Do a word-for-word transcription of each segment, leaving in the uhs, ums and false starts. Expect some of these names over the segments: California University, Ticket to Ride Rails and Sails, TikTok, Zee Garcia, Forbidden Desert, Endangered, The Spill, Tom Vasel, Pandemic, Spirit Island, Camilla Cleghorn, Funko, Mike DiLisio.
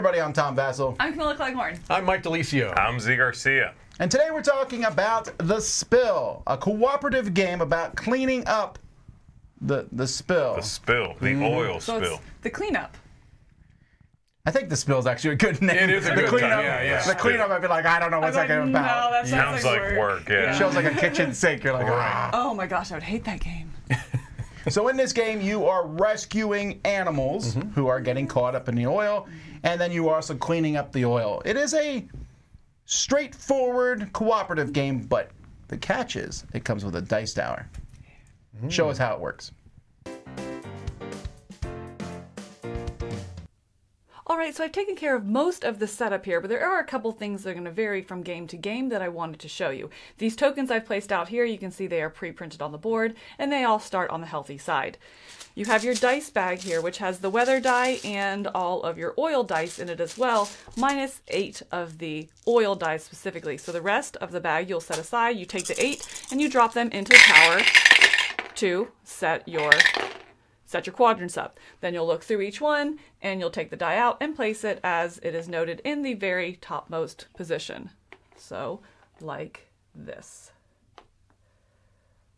everybody, I'm Tom Vasel. I'm Camilla Cleghorn. I'm Mike DiLisio. I'm Zee Garcia. And today we're talking about The Spill, a cooperative game about cleaning up the the spill. The spill, the mm. oil so spill. It's the cleanup. I think The Spill is actually a good name. It is a the good cleanup, time. Yeah, yeah. The cleanup, I'd be like, I don't know what's that game about. No, that sounds, sounds like work. work yeah. Yeah. It shows like a kitchen sink. You're like, ah. Oh my gosh, I would hate that game. So in this game, you are rescuing animals mm-hmm. who are getting caught up in the oil, and then you are also cleaning up the oil. It is a straightforward cooperative game, but the catch is it comes with a dice tower. Mm. Show us how it works. All right, so I've taken care of most of the setup here, but there are a couple things that are going to vary from game to game that I wanted to show you. These tokens I've placed out here, you can see they are pre-printed on the board, and they all start on the healthy side. You have your dice bag here, which has the weather die and all of your oil dice in it as well, minus eight of the oil dice specifically. So the rest of the bag you'll set aside, you take the eight, and you drop them into the tower to set your... set your quadrants up. Then you'll look through each one and you'll take the die out and place it as it is noted in the very topmost position. So like this.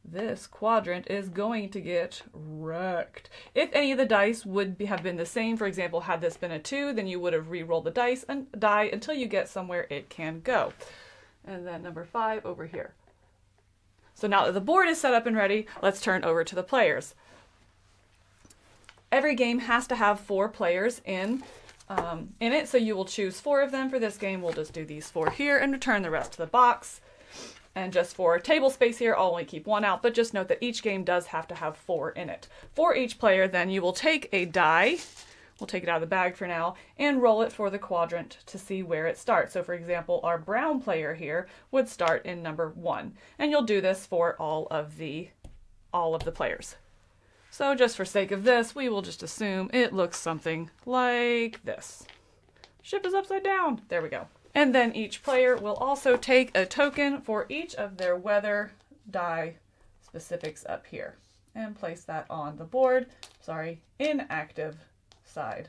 This quadrant is going to get wrecked. If any of the dice would be, have been the same, for example, had this been a two, then you would have re-rolled the dice and die until you get somewhere it can go. And then number five over here. So now that the board is set up and ready, let's turn over to the players. Every game has to have four players in, um, in it, so you will choose four of them. For this game, we'll just do these four here and return the rest to the box. And just for table space here, I'll only keep one out, but just note that each game does have to have four in it. For each player, then, you will take a die, we'll take it out of the bag for now, and roll it for the quadrant to see where it starts. So for example, our brown player here would start in number one, and you'll do this for all of the, all of the players. So just for sake of this, we will just assume it looks something like this. Ship is upside down. There we go. And then each player will also take a token for each of their weather die specifics up here and place that on the board, sorry, inactive side.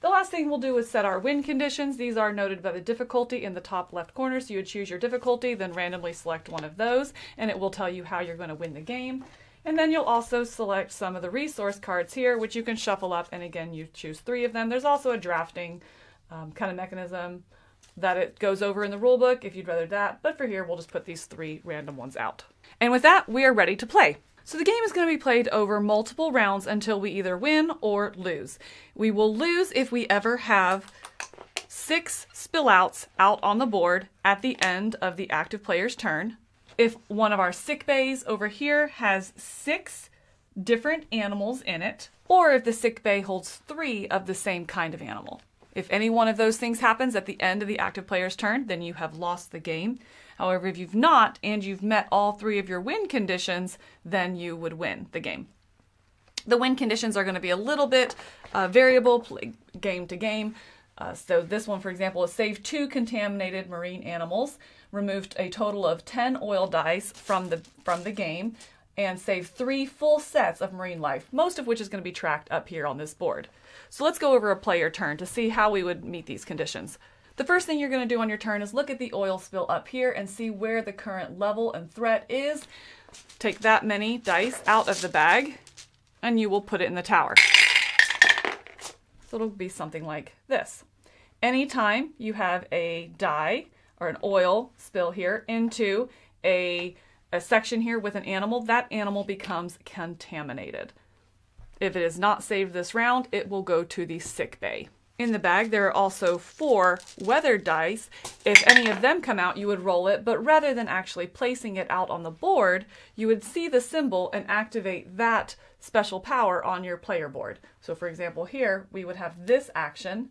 The last thing we'll do is set our win conditions. These are noted by the difficulty in the top left corner. So you would choose your difficulty, then randomly select one of those, and it will tell you how you're going to win the game. And then you'll also select some of the resource cards here, which you can shuffle up, and again, you choose three of them. There's also a drafting um, kind of mechanism that it goes over in the rulebook if you'd rather that, but for here, we'll just put these three random ones out. And with that, we are ready to play. So the game is going to be played over multiple rounds until we either win or lose. We will lose if we ever have six spillouts out on the board at the end of the active player's turn. If one of our sick bays over here has six different animals in it, or if the sick bay holds three of the same kind of animal. If any one of those things happens at the end of the active player's turn, then you have lost the game. However, if you've not, and you've met all three of your win conditions, then you would win the game. The win conditions are going to be a little bit uh, variable game to game. Uh, so this one, for example, is save two contaminated marine animals, removed a total of ten oil dice from the from the game, and save three full sets of marine life, most of which is going to be tracked up here on this board. So let's go over a player turn to see how we would meet these conditions. The first thing you're going to do on your turn is look at the oil spill up here and see where the current level and threat is. Take that many dice out of the bag, and you will put it in the tower. So it'll be something like this. Anytime you have a die or an oil spill here into a, a section here with an animal, that animal becomes contaminated. If it is not saved this round, it will go to the sick bay. In the bag, there are also four weather dice. If any of them come out, you would roll it, but rather than actually placing it out on the board, you would see the symbol and activate that special power on your player board. So for example here, we would have this action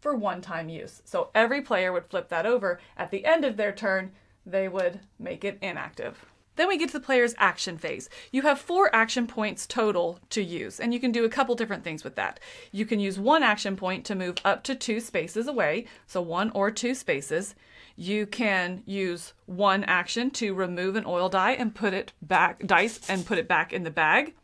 for one-time use. So every player would flip that over. At the end of their turn, they would make it inactive. Then we get to the player's action phase. You have four action points total to use, and you can do a couple different things with that. You can use one action point to move up to two spaces away, so one or two spaces. You can use one action to remove an oil die and put it back, dice and put it back in the bag.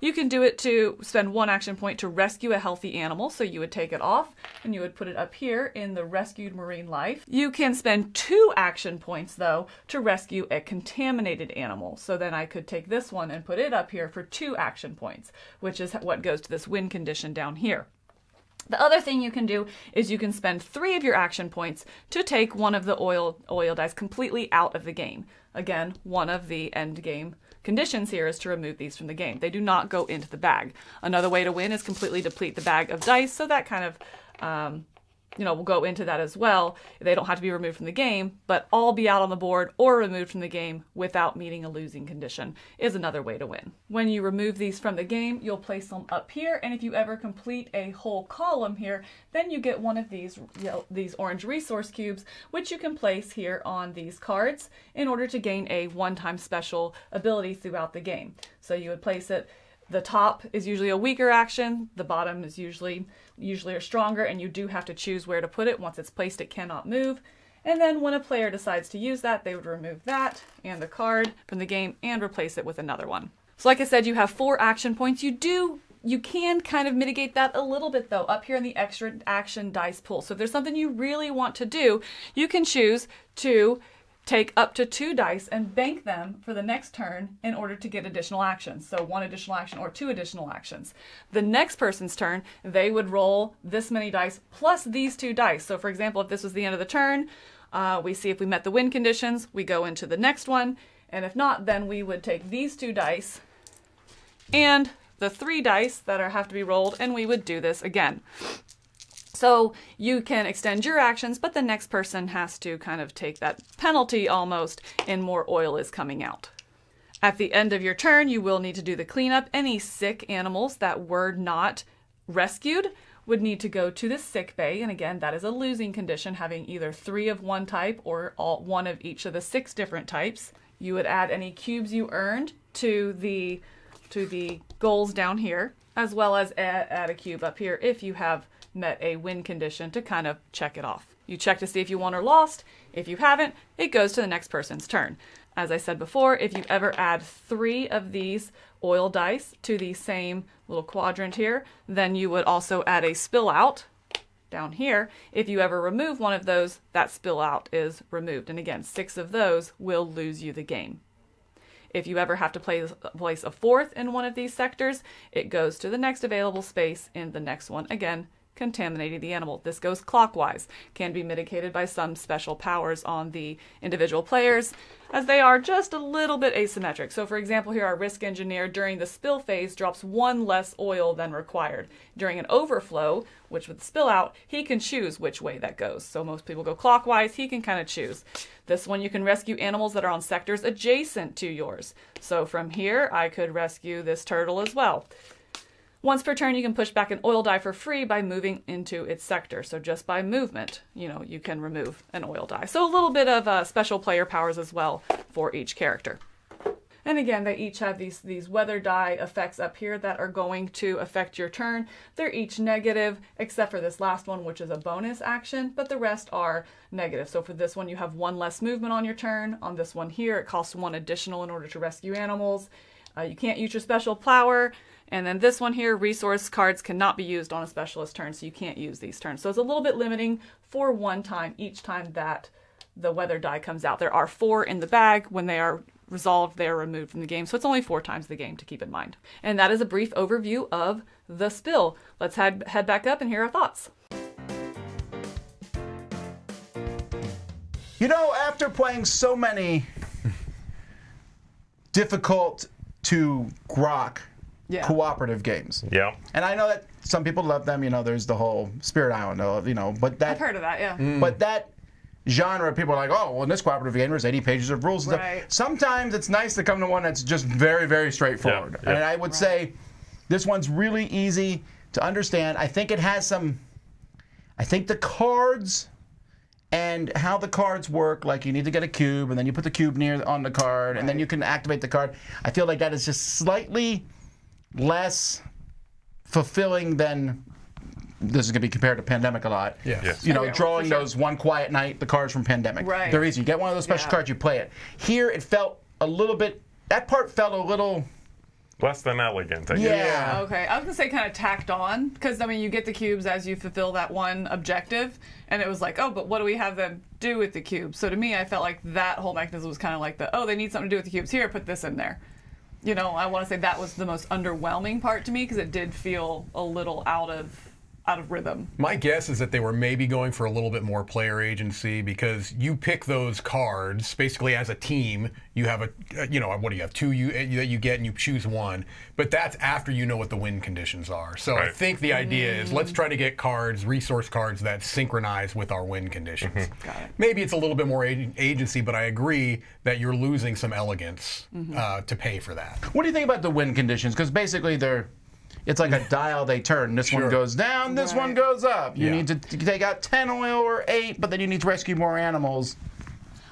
You can do it to spend one action point to rescue a healthy animal. So you would take it off and you would put it up here in the rescued marine life. You can spend two action points though to rescue a contaminated animal. So then I could take this one and put it up here for two action points, which is what goes to this win condition down here. The other thing you can do is you can spend three of your action points to take one of the oil, oil dice completely out of the game. Again, one of the end game conditions here is to remove these from the game. They do not go into the bag. Another way to win is completely deplete the bag of dice, so that kind of, um, you know, will go into that as well. They don't have to be removed from the game, but all be out on the board or removed from the game without meeting a losing condition is another way to win. When you remove these from the game, you'll place them up here, and if you ever complete a whole column here, then you get one of these, you know, these orange resource cubes, which you can place here on these cards in order to gain a one-time special ability throughout the game. So you would place it. The top is usually a weaker action, the bottom is usually usually are stronger, and you do have to choose where to put it. Once it's placed, it cannot move. And then when a player decides to use that, they would remove that and the card from the game and replace it with another one. So like I said, you have four action points. You do You can kind of mitigate that a little bit though up here in the extra action dice pool. So if there's something you really want to do, you can choose to take up to two dice and bank them for the next turn in order to get additional actions. So one additional action or two additional actions. The next person's turn, they would roll this many dice plus these two dice. So for example, if this was the end of the turn, uh, we see if we met the win conditions, we go into the next one. And if not, then we would take these two dice and the three dice that are have to be rolled, and we would do this again. So you can extend your actions, but the next person has to kind of take that penalty almost, and more oil is coming out. At the end of your turn, you will need to do the cleanup. Any sick animals that were not rescued would need to go to the sick bay, and again, that is a losing condition, having either three of one type or all one of each of the six different types. You would add any cubes you earned to the, to the goals down here, as well as add, add a cube up here if you have met a win condition to kind of check it off. You check to see if you won or lost. If you haven't, it goes to the next person's turn. As I said before, if you ever add three of these oil dice to the same little quadrant here, then you would also add a spill out down here. If you ever remove one of those, that spill out is removed. And again, six of those will lose you the game. If you ever have to place, place a fourth in one of these sectors, it goes to the next available space in the next one. Again, contaminating the animal. This goes clockwise, can be mitigated by some special powers on the individual players, as they are just a little bit asymmetric. So for example, here our risk engineer during the spill phase drops one less oil than required. During an overflow, which would spill out, he can choose which way that goes. So most people go clockwise, he can kind of choose. This one, you can rescue animals that are on sectors adjacent to yours. So from here, I could rescue this turtle as well. Once per turn, you can push back an oil die for free by moving into its sector. So just by movement, you know, you can remove an oil die. So a little bit of uh, special player powers as well for each character. And again, they each have these, these weather die effects up here that are going to affect your turn. They're each negative, except for this last one, which is a bonus action, but the rest are negative. So for this one, you have one less movement on your turn. On this one here, it costs one additional in order to rescue animals. Uh, you can't use your special power. And then this one here, resource cards cannot be used on a specialist turn, so you can't use these turns. So it's a little bit limiting for one time each time that the weather die comes out. There are four in the bag. When they are resolved, they are removed from the game. So it's only four times the game to keep in mind. And that is a brief overview of The Spill. Let's head, head back up and hear our thoughts. You know, after playing so many difficult to grok Yeah. cooperative games. Yeah. And I know that some people love them, you know, there's the whole Spirit Island, you know, but that... I've heard of that, yeah. Mm. But that genre, people are like, oh, well, in this cooperative game, there's eighty pages of rules. Right. Stuff. Sometimes it's nice to come to one that's just very, very straightforward. Yeah. Yeah. And I would right. say this one's really easy to understand. I think it has some... I think the cards and how the cards work, like you need to get a cube, and then you put the cube near on the card, right. and then you can activate the card. I feel like that is just slightly... less fulfilling than this is going to be compared to Pandemic a lot. Yeah. Yes. You know, okay, drawing well, those sure. one quiet night, the cards from Pandemic. Right. They're easy. You get one of those special yeah. cards, you play it. Here, it felt a little bit. That part felt a little Less than elegant, I guess. Yeah, yeah. Okay. I was going to say kind of tacked on, because, I mean, you get the cubes as you fulfill that one objective, and it was like, oh, but what do we have them do with the cubes? So to me, I felt like that whole mechanism was kind of like the, oh, they need something to do with the cubes. Here, put this in there. You know, I want to say that was the most underwhelming part to me, because it did feel a little out of... out of rhythm. My guess is that they were maybe going for a little bit more player agency, because you pick those cards basically as a team. You have a, you know, what do you have, two you that you get, and you choose one, but that's after you know what the win conditions are. So right. I think the idea mm. is let's try to get cards, resource cards, that synchronize with our win conditions. Mm-hmm. Got it. Maybe it's a little bit more agency, but I agree that you're losing some elegance mm-hmm. uh, to pay for that. What do you think about the win conditions? Because basically they're It's like a dial they turn. This sure. one goes down, this right. one goes up. You yeah. need to take out ten oil or eight, but then you need to rescue more animals.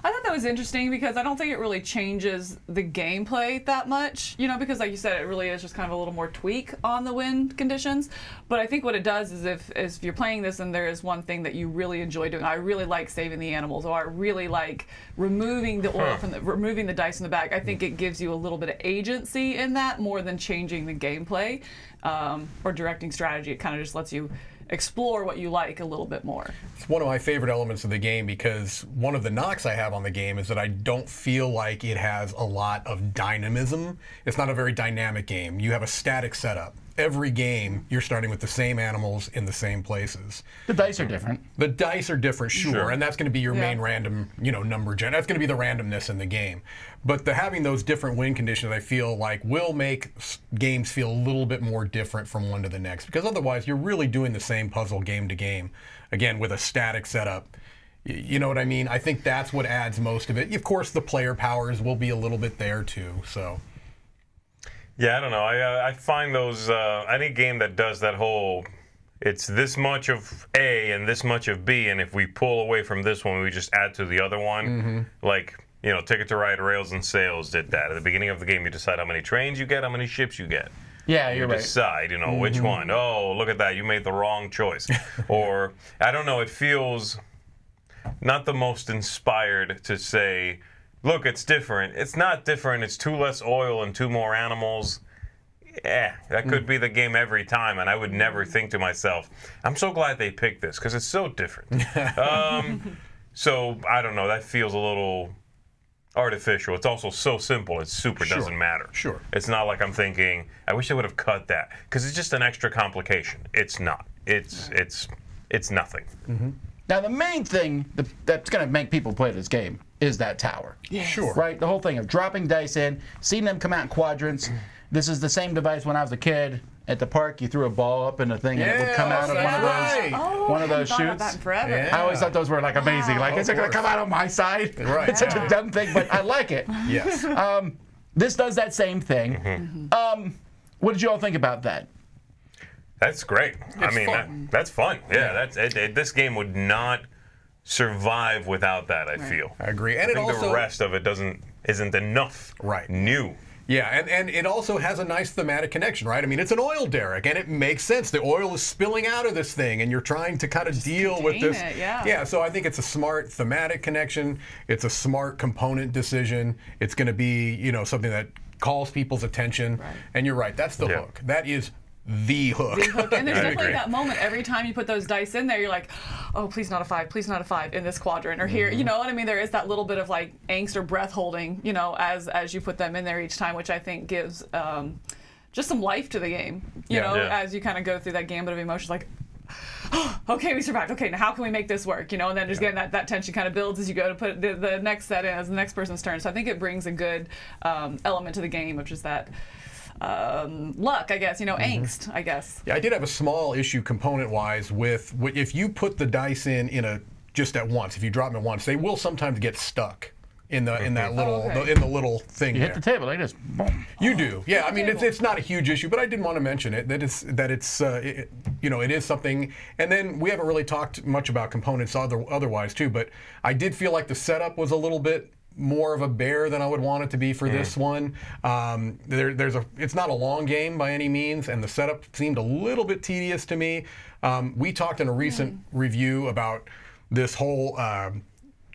I thought that was interesting, because I don't think it really changes the gameplay that much, you know, because like you said, it really is just kind of a little more tweak on the win conditions. But I think what it does is if, if you're playing this and there is one thing that you really enjoy doing, I really like saving the animals, or I really like removing the oil from the, removing the dice in the back, I think it gives you a little bit of agency in that more than changing the gameplay um, or directing strategy. It kind of just lets you explore what you like a little bit more. It's one of my favorite elements of the game, because one of the knocks I have on the game is that I don't feel like it has a lot of dynamism. It's not a very dynamic game. You have a static setup. Every game, you're starting with the same animals in the same places. The dice are different. The dice are different, sure, sure. and that's going to be your yeah. main random, you know, number gen. That's going to be the randomness in the game. But the having those different win conditions, I feel like, will make games feel a little bit more different from one to the next, because otherwise, you're really doing the same puzzle game to game, again with a static setup. You know what I mean? I think that's what adds most of it. Of course, the player powers will be a little bit there too. So. Yeah, I don't know. I uh, I find those uh, any game that does that whole, it's this much of A and this much of B, and if we pull away from this one, we just add to the other one. Mm-hmm. Like, you know, Ticket to Ride Rails and Sails did that. At the beginning of the game, you decide how many trains you get, how many ships you get. Yeah, you're you right. decide, you know, mm-hmm. which one. Oh, look at that! You made the wrong choice. Or I don't know. It feels not the most inspired to say, look, it's different. It's not different. It's two less oil and two more animals. Yeah, that could be the game every time, and I would never think to myself, I'm so glad they picked this, because it's so different. um, so, I don't know. That feels a little artificial. It's also so simple. It super sure. doesn't matter. Sure. It's not like I'm thinking, I wish they would have cut that, because it's just an extra complication. It's not. It's, it's, it's nothing. Mm-hmm. Now, the main thing that's going to make people play this game is that tower. Yes. Sure. Right? The whole thing of dropping dice in, seeing them come out in quadrants. This is the same device when I was a kid at the park. You threw a ball up in a thing, yeah, and it would come out of one of those, oh, one of those shoots. Of that forever. Yeah. I always thought those were like amazing. Wow. Like, is it going to come out on my side? Right. It's yeah. such a dumb thing, but I like it. Yes. Um, this does that same thing. Mm-hmm. um, what did you all think about that? That's great. It's I mean, that, that's fun. Yeah, yeah. That's, it, it, this game would not survive without that, I right. feel. I agree. And I it think also, the rest of it doesn't isn't enough right. new. Yeah, and, and it also has a nice thematic connection, right? I mean, it's an oil derrick, and it makes sense. The oil is spilling out of this thing, and you're trying to kind of Just deal with this. It, yeah. yeah, so I think it's a smart thematic connection. It's a smart component decision. It's going to be, you know, something that calls people's attention. Right. And you're right. That's the yeah. hook. That is the hook. The hook. And there's I definitely agree. that moment every time you put those dice in there, you're like, oh, please not a five, please not a five in this quadrant or here. Mm-hmm. You know what I mean? There is that little bit of like angst or breath holding, you know, as as you put them in there each time, which I think gives um, just some life to the game, you yeah, know, yeah. as you kind of go through that gambit of emotions, like, oh, okay, we survived. Okay, now how can we make this work? You know, and then just yeah. getting that, that tension kind of builds as you go to put the, the next set in as the next person's turn. So I think it brings a good um, element to the game, which is that Um, luck, I guess, you know, mm-hmm. angst, I guess. Yeah, I did have a small issue component-wise with, if you put the dice in in a just at once, if you drop them at once, they will sometimes get stuck in the in that little oh, okay. the, in the little thing. You there. hit the table, they just boom. You oh, do, yeah. I mean, it's, it's not a huge issue, but I didn't want to mention it that it's that it's uh, it, you know, it is something. And then we haven't really talked much about components other, otherwise too, but I did feel like the setup was a little bit more of a bear than I would want it to be for mm. this one. Um, there, there's a, it's not a long game by any means, and the setup seemed a little bit tedious to me. Um, we talked in a recent mm. review about this whole uh,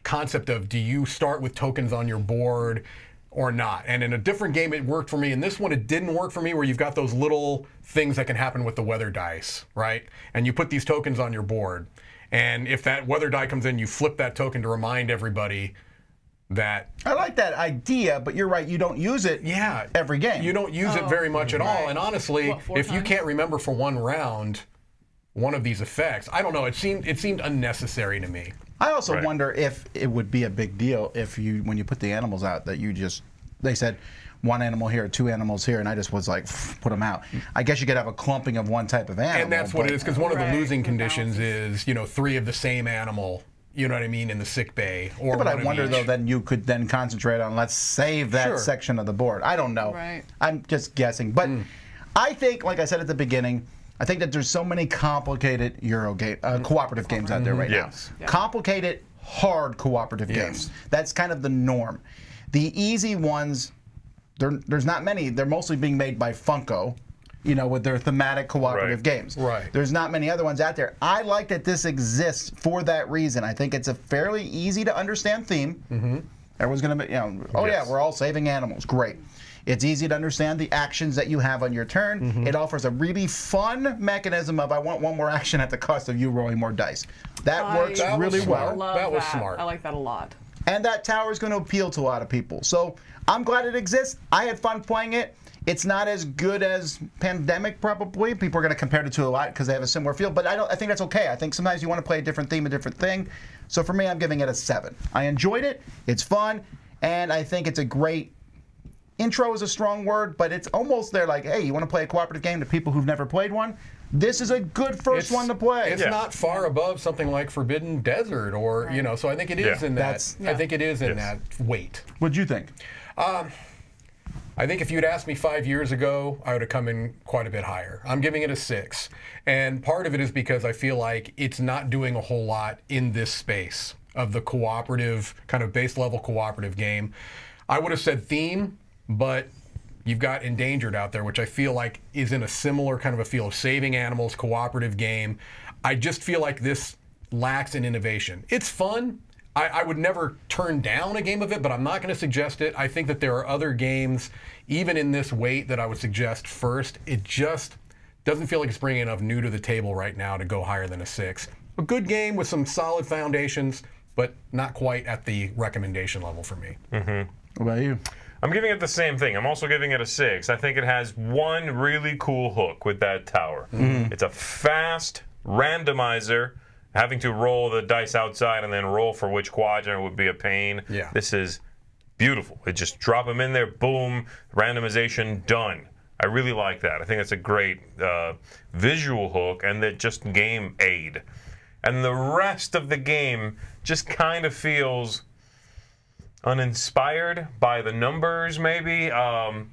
concept of, do you start with tokens on your board? or not. And in a different game, it worked for me. In this one, it didn't work for me, where you've got those little things that can happen with the weather dice, right? And you put these tokens on your board. And if that weather die comes in, you flip that token to remind everybody that... I like that idea, but you're right, you don't use it yeah, every game. You don't use oh, it very much at right. all. And honestly, what, if times? you can't remember for one round one of these effects, I don't know, it seemed, it seemed unnecessary to me. I also right. wonder if it would be a big deal if you, when you put the animals out, that you just, they said one animal here, two animals here, and I just was like, put them out. I guess you could have a clumping of one type of animal. And that's what it is, because one right. of the losing conditions is, you know, three of the same animal, you know what I mean, in the sick bay. Or yeah, but I wonder, each. though, then you could then concentrate on, let's save that sure. section of the board. I don't know. Right. I'm just guessing. But mm. I think, like I said at the beginning, I think that there's so many complicated Euro game, uh, cooperative games out there right yes. now. Yeah. Complicated, hard cooperative yes. games. That's kind of the norm. The easy ones, there's not many. They're mostly being made by Funko, you know, with their thematic cooperative right. games. Right. There's not many other ones out there. I like that this exists for that reason. I think it's a fairly easy to understand theme. Mm-hmm. Everyone's going to be, you know, oh yes. yeah, we're all saving animals. Great. It's easy to understand the actions that you have on your turn. Mm-hmm. It offers a really fun mechanism of I want one more action at the cost of you rolling more dice. That I works that really well. That, that was smart. I like that a lot. And that tower is going to appeal to a lot of people. So I'm glad it exists. I had fun playing it. It's not as good as Pandemic, probably. People are going to compare it to a lot because they have a similar feel. But I don't. I think that's okay. I think sometimes you want to play a different theme, a different thing. So for me, I'm giving it a seven. I enjoyed it. It's fun, and I think it's a great. Intro is a strong word, but it's almost there like, hey, you want to play a cooperative game to people who've never played one? This is a good first it's, one to play. It's yeah. not far above something like Forbidden Desert or, right. you know, so I think it is yeah. in that. That's, yeah. I think it is in yes. that weight. What'd you think? Um, I think if you'd asked me five years ago, I would have come in quite a bit higher. I'm giving it a six. And part of it is because I feel like it's not doing a whole lot in this space of the cooperative, kind of base level cooperative game. I would have said theme. But you've got Endangered out there, which I feel like is in a similar kind of a feel of saving animals, cooperative game. I just feel like this lacks in innovation. It's fun. I, I would never turn down a game of it, but I'm not going to suggest it. I think that there are other games, even in this weight, that I would suggest first. It just doesn't feel like it's bringing enough new to the table right now to go higher than a six. A good game with some solid foundations, but not quite at the recommendation level for me. Mm-hmm. What about you? I'm giving it the same thing. I'm also giving it a six. I think it has one really cool hook with that tower. Mm-hmm. It's a fast randomizer. Having to roll the dice outside and then roll for which quadrant would be a pain. Yeah. This is beautiful. It just drop them in there, boom, randomization, done. I really like that. I think it's a great uh, visual hook and that just game aid. And the rest of the game just kind of feels... uninspired by the numbers, maybe, um,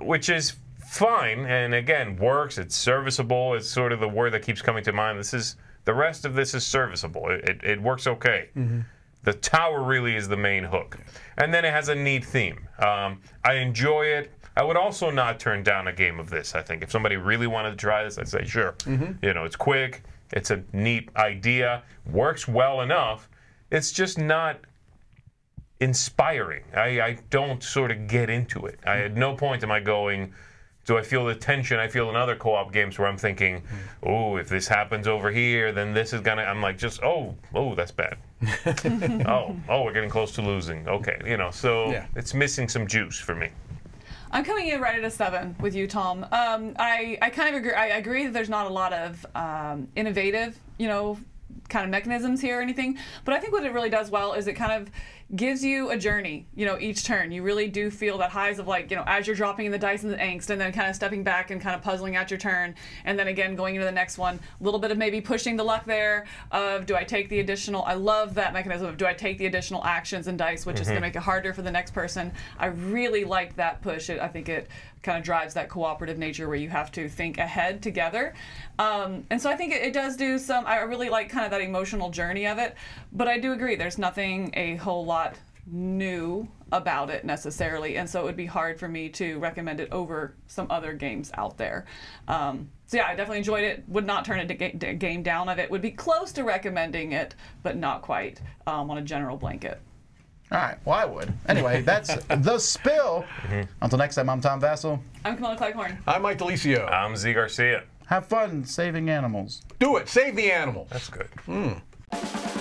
which is fine, and again, works, it's serviceable, it's sort of the word that keeps coming to mind. This is, the rest of this is serviceable. It, it, it works okay. Mm-hmm. The tower really is the main hook. And then it has a neat theme. Um, I enjoy it. I would also not turn down a game of this, I think. If somebody really wanted to try this, I'd say, sure. Mm-hmm. You know, it's quick, it's a neat idea, works well enough, it's just not inspiring. I, I don't sort of get into it. I at no point am I going, do I feel the tension I feel in other co-op games where I'm thinking, oh, if this happens over here, then this is gonna, I'm like just, oh, oh, that's bad. oh, oh, we're getting close to losing. Okay, you know, so yeah. it's missing some juice for me. I'm coming in right at a seven with you, Tom. Um, I, I kind of agree, I agree that there's not a lot of um, innovative, you know, kind of mechanisms here or anything, but I think what it really does well is it kind of gives you a journey, you know, each turn. You really do feel that highs of like, you know, as you're dropping in the dice and the angst and then kind of stepping back and kind of puzzling out your turn and then again going into the next one, a little bit of maybe pushing the luck there of do I take the additional, I love that mechanism of do I take the additional actions and dice, which mm-hmm. is going to make it harder for the next person. I really like that push. It, I think it kind of drives that cooperative nature where you have to think ahead together. Um, and so I think it, it does do some, I really like kind of that emotional journey of it, but I do agree there's nothing a whole lot new about it necessarily, and so it would be hard for me to recommend it over some other games out there. Um, so yeah, I definitely enjoyed it. Would not turn a game down of it. Would be close to recommending it, but not quite um, on a general blanket. All right. Well, I would. Anyway, that's The Spill. Mm-hmm. Until next time, I'm Tom Vasel. I'm Camilla Cleghorn. I'm Mike DiLisio. I'm Zee Garcia. Have fun saving animals. Do it. Save the animals. That's good. Mm.